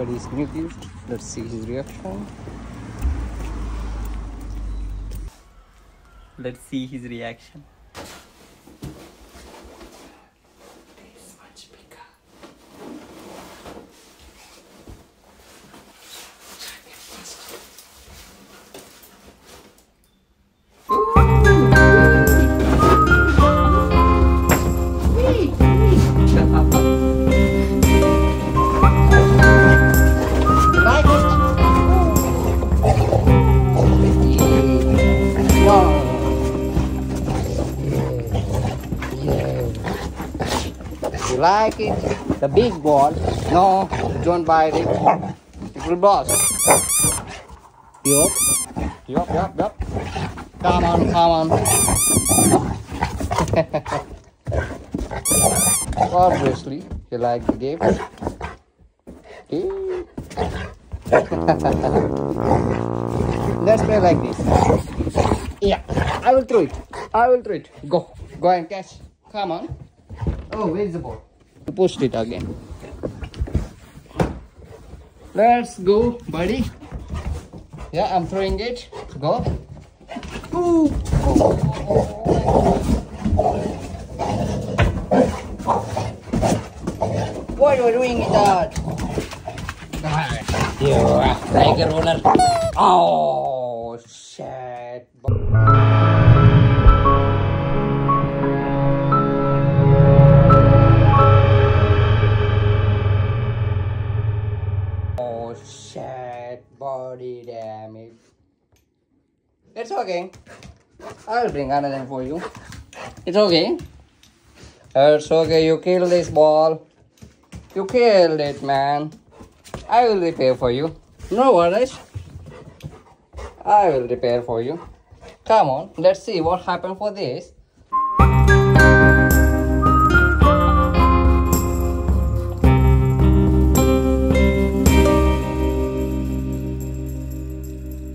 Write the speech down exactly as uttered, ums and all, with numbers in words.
Buddy's new gift. Let's see his reaction. Let's see his reaction. It's much bigger. You like it? The big ball? No, don't bite it. It will burst. Yup. Yup, yup, yup. Come on, come on. Obviously, you like the gift. Let's play like this. Yeah, I will throw it. I will throw it. Go. Go and catch. Come on. Oh, where's the ball? You pushed it again. Let's go, buddy. Yeah, I'm throwing it. Go. Ooh. What are you doing with that? You are like a roller. Oh, shit. Shit, Buddy, damn it. It's okay. I'll bring another for you. It's okay. It's okay. You kill this ball. You killed it, man. I will repair for you. No worries. I will repair for you. Come on. Let's see what happened for this.